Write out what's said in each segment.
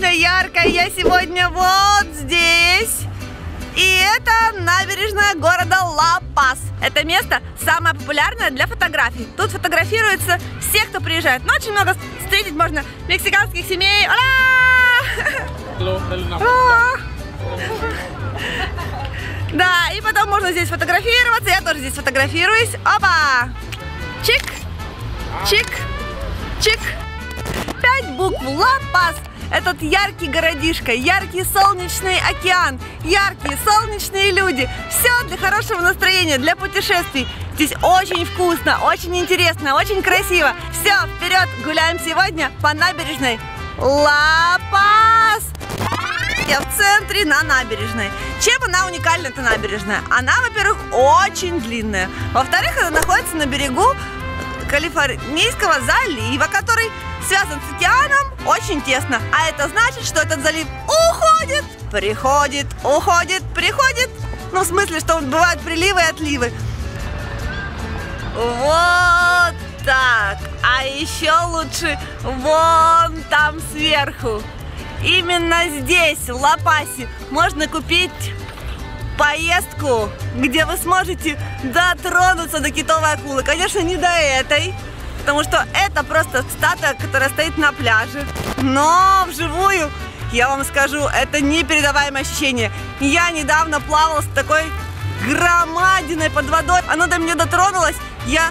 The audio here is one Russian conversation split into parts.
солнечно, ярко. Я сегодня вот здесь. И это набережная города Ла Паз. Это место самое популярное для фотографий. Тут фотографируются все, кто приезжает. Но очень много встретить можно мексиканских семей. Да, и потом можно здесь фотографироваться. Я тоже здесь фотографируюсь. Опа! Чик! Чик! Чик! 5 букв. Ла Паз. Этот яркий городишко, яркий солнечный океан, яркие солнечные люди. Все для хорошего настроения, для путешествий. Здесь очень вкусно, очень интересно, очень красиво. Все, вперед, гуляем сегодня по набережной Ла Паз. Я в центре на набережной. Чем она уникальна, эта набережная? Она, во-первых, очень длинная. Во-вторых, она находится на берегу Калифорнийского залива, который связан с океаном очень тесно. А это значит, что этот залив уходит, приходит, уходит, приходит. Ну, в смысле, что бывают приливы и отливы. Вот так. А еще лучше вон там сверху. Именно здесь, в Ла Пазе, можно купить поездку, где вы сможете дотронуться до китовой акулы. Конечно, не до этой, потому что это просто статуя, которая стоит на пляже. Но вживую, я вам скажу, это непередаваемое ощущение. Я недавно плавала с такой громадиной под водой. Она до меня дотронулась, я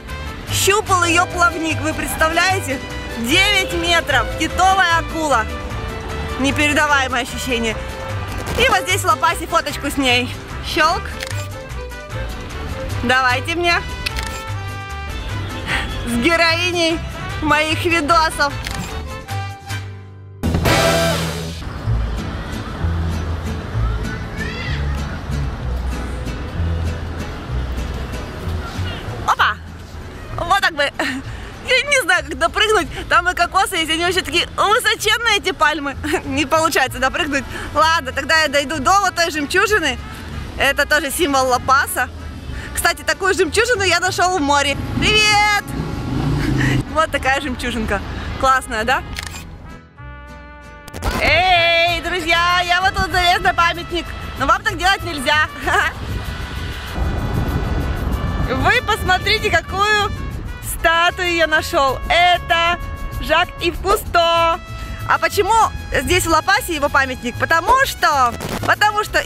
щупала ее плавник. Вы представляете? 9 метров, китовая акула. Непередаваемое ощущение. И вот здесь в Ла Пазе фоточку с ней. Щелк. Давайте мне. С героиней моих видосов. Опа! Вот так бы. Я не знаю, как допрыгнуть. Там и кокосы есть, они вообще такие высоченные, эти пальмы. Не получается допрыгнуть. Ладно, тогда я дойду до вот той жемчужины. Это тоже символ Ла Паза. Кстати, такую жемчужину я нашел в море. Привет! Вот такая жемчужинка. Классная, да? Эй, друзья, я вот тут залез на памятник. Но вам так делать нельзя. Вы посмотрите, какую статую я нашел. Это Жак Ив Кусто. А почему здесь в Ла Пазе его памятник? Потому что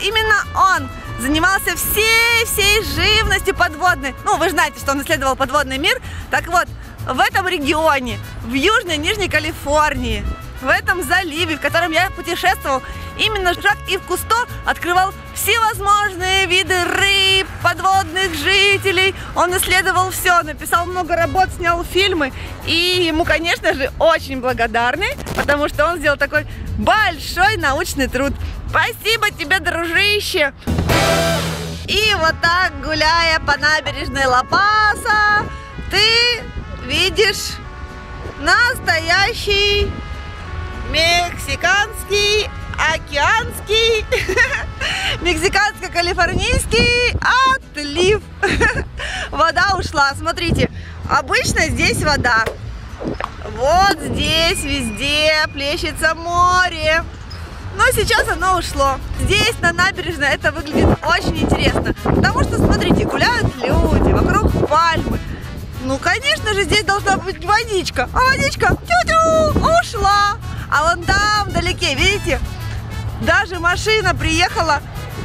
именно он занимался всей живностью подводной. Ну, вы знаете, что он исследовал подводный мир. Так вот, в этом регионе, в Южной Нижней Калифорнии, в этом заливе, в котором я путешествовал, именно Жак Ив Кусто открывал всевозможные виды рыб, подводных жителей. Он исследовал все, написал много работ, снял фильмы. И ему, конечно же, очень благодарны, потому что он сделал такой большой научный труд. Спасибо тебе, дружище! И вот так, гуляя по набережной Ла Паза, ты видишь настоящий мексиканский, океанский, мексиканско-калифорнийский отлив. Вода ушла. Смотрите, обычно здесь вода. Вот здесь везде плещется море. Но сейчас оно ушло. Здесь, на набережной, это выглядит очень интересно. Потому что, смотрите, гуляют люди, вокруг пальмы. Ну, конечно же, здесь должна быть водичка. А водичка, тю-тю, ушла. А вон там, вдалеке, видите? Даже машина приехала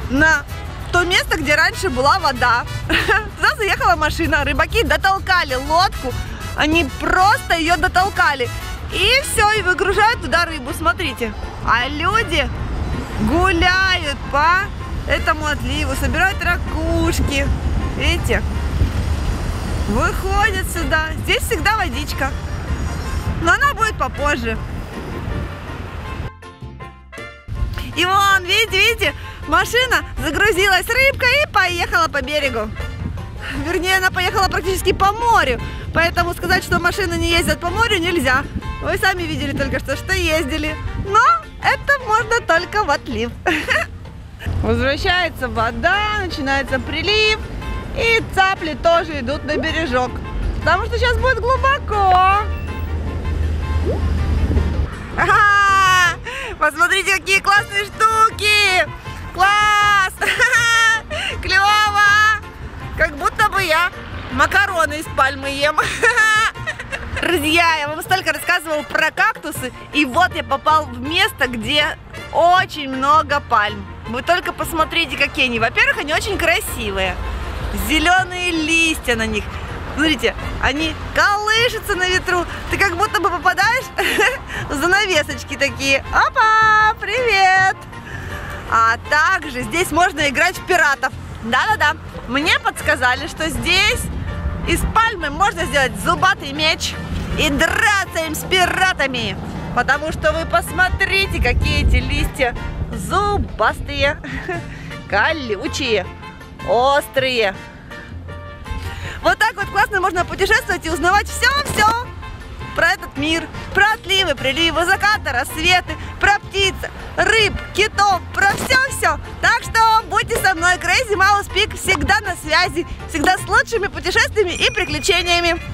на то место, где раньше была вода. Туда заехала машина, рыбаки дотолкали лодку. Они просто ее дотолкали. И все, и выгружают туда рыбу, смотрите. А люди гуляют по этому отливу, собирают ракушки. Видите? Выходят сюда. Здесь всегда водичка. Но она будет попозже. И вон, видите, машина загрузилась рыбкой и поехала по берегу. Вернее, она поехала практически по морю. Поэтому сказать, что машины не ездят по морю, нельзя. Вы сами видели только что ездили. Но это можно только в отлив. Возвращается вода, начинается прилив. И цапли тоже идут на бережок. Потому что сейчас будет глубоко. Посмотрите, какие классные штуки! Класс! Клево! Как будто бы я макароны из пальмы ем. Друзья, я вам столько рассказывала про кактусы, и вот я попал в место, где очень много пальм. Вы только посмотрите, какие они. Во-первых, они очень красивые. Зеленые листья на них. Смотрите, они колышутся на ветру. Ты как будто бы попадаешь в занавесочки такие. Опа, привет! А также здесь можно играть в пиратов. Да-да-да, мне подсказали, что здесь из пальмы можно сделать зубатый меч и драться им с пиратами. Потому что вы посмотрите, какие эти листья зубастые, колючие, острые. Вот так вот классно можно путешествовать и узнавать все-все про этот мир. Про отливы, приливы, закаты, рассветы, про птиц, рыб, китов, про все-все. Так что будьте со мной, Crazy Mouse Pik всегда на связи, всегда с лучшими путешествиями и приключениями.